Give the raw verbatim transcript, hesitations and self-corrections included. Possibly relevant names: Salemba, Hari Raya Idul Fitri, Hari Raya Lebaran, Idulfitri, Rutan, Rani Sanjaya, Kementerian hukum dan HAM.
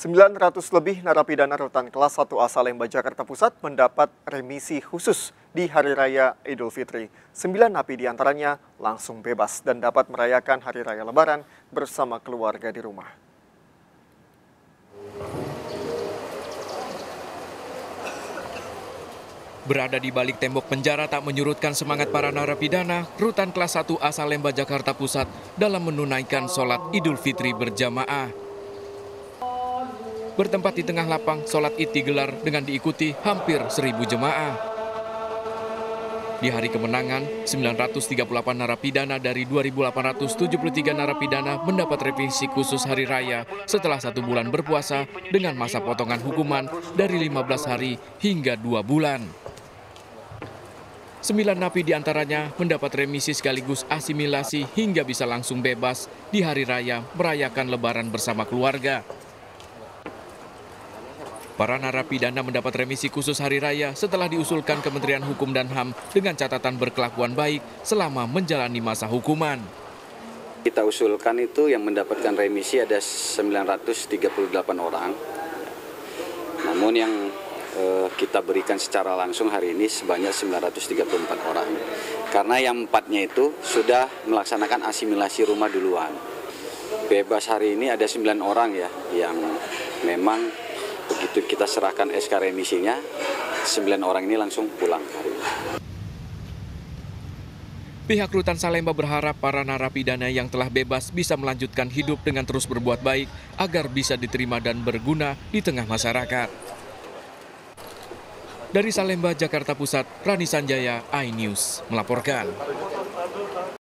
sembilan ratus lebih narapidana rutan kelas satu A Salemba Jakarta Pusat mendapat remisi khusus di Hari Raya Idul Fitri. sembilan napi diantaranya langsung bebas dan dapat merayakan Hari Raya Lebaran bersama keluarga di rumah. Berada di balik tembok penjara tak menyurutkan semangat para narapidana rutan kelas satu A Salemba Jakarta Pusat dalam menunaikan sholat Idul Fitri berjamaah. Bertempat di tengah lapang, sholat Id digelar dengan diikuti hampir seribu jemaah. Di hari kemenangan, sembilan ratus tiga puluh delapan narapidana dari dua ribu delapan ratus tujuh puluh tiga narapidana mendapat remisi khusus hari raya setelah satu bulan berpuasa dengan masa potongan hukuman dari lima belas hari hingga dua bulan. Sembilan napi diantaranya mendapat remisi sekaligus asimilasi hingga bisa langsung bebas di hari raya merayakan Lebaran bersama keluarga. Para narapidana mendapat remisi khusus hari raya setelah diusulkan Kementerian Hukum dan H A M dengan catatan berkelakuan baik selama menjalani masa hukuman. Kita usulkan itu yang mendapatkan remisi ada sembilan ratus tiga puluh delapan orang. Namun yang eh, kita berikan secara langsung hari ini sebanyak sembilan ratus tiga puluh empat orang. Karena yang empatnya itu sudah melaksanakan asimilasi rumah duluan. Bebas hari ini ada sembilan orang ya yang memang begitu kita serahkan S K remisinya, sembilan orang ini langsung pulang hari ini. Pihak Rutan Salemba berharap para narapidana yang telah bebas bisa melanjutkan hidup dengan terus berbuat baik agar bisa diterima dan berguna di tengah masyarakat. Dari Salemba, Jakarta Pusat, Rani Sanjaya, iNews melaporkan.